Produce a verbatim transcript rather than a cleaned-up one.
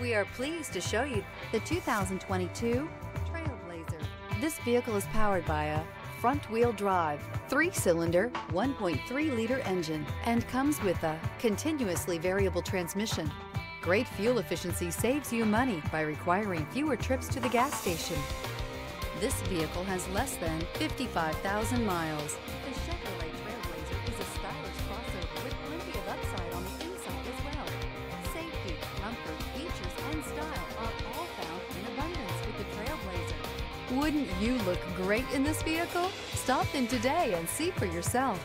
We are pleased to show you the two thousand twenty-two Trailblazer. This vehicle is powered by a front-wheel drive, three-cylinder, one point three liter engine, and comes with a continuously variable transmission. Great fuel efficiency saves you money by requiring fewer trips to the gas station. This vehicle has less than fifty-five thousand miles. The Chevrolet Trailblazer is a stylish crossover with plenty of upside on the inside as well. Safety, comfort, features, and style are all found in abundance with the Trailblazer. Wouldn't you look great in this vehicle? Stop in today and see for yourself.